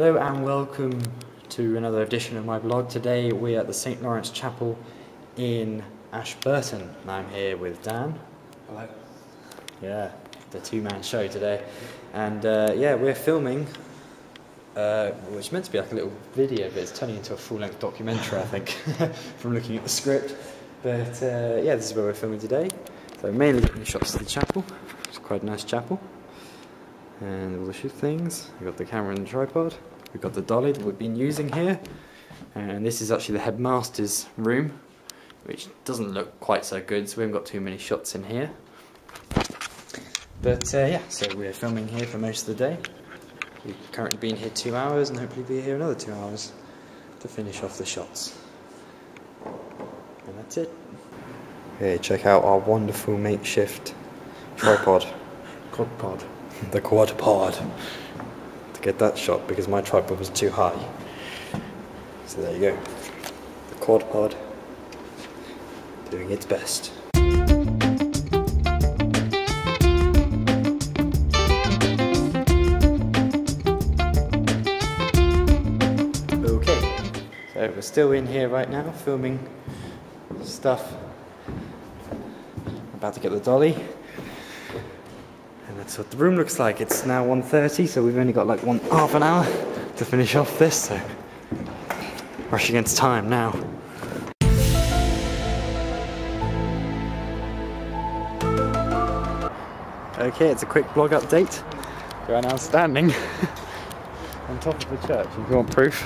Hello and welcome to another edition of my blog. Today we're at the St. Lawrence Chapel in Ashburton and I'm here with Dan. Hello. Yeah, the two-man show today. And yeah, we're filming, which is meant to be like a little video, but it's turning into a full-length documentary, I think, from looking at the script. But yeah, this is where we're filming today. So mainly getting shots of the chapel. It's quite a nice chapel. And all the things. We've got the camera and the tripod. We've got the dolly that we've been using here. And this is actually the headmaster's room, which doesn't look quite so good, so we haven't got too many shots in here. But yeah, so we're filming here for most of the day. We've currently been here 2 hours and hopefully be here another 2 hours to finish off the shots. And that's it. Hey, check out our wonderful makeshift tripod. Quadpod. The quadpod, to get that shot because my tripod was too high. So there you go, the quadpod doing its best. Okay, so we're still in here right now filming stuff. I'm about to get the dolly. That's what the room looks like. It's now 1:30, so we've only got like half an hour to finish off this, so rushing against time now. Okay, it's a quick blog update. We are now standing on top of the church. If you want proof.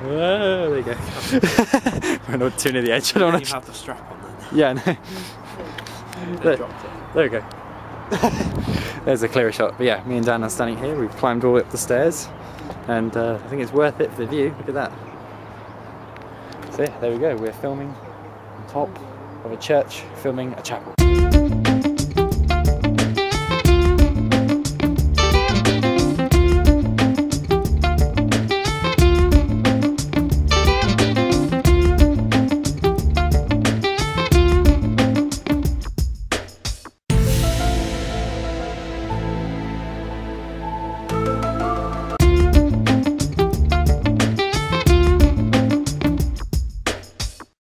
Whoa, there you go. We're not too near the edge. I don't want to have the strap on then. Yeah, no. There we go. There's a clearer shot, but yeah, me and Dan are standing here. We've climbed all up the stairs and I think it's worth it for the view. Look at that. So yeah, there we go, we're filming on top of a church, filming a chapel.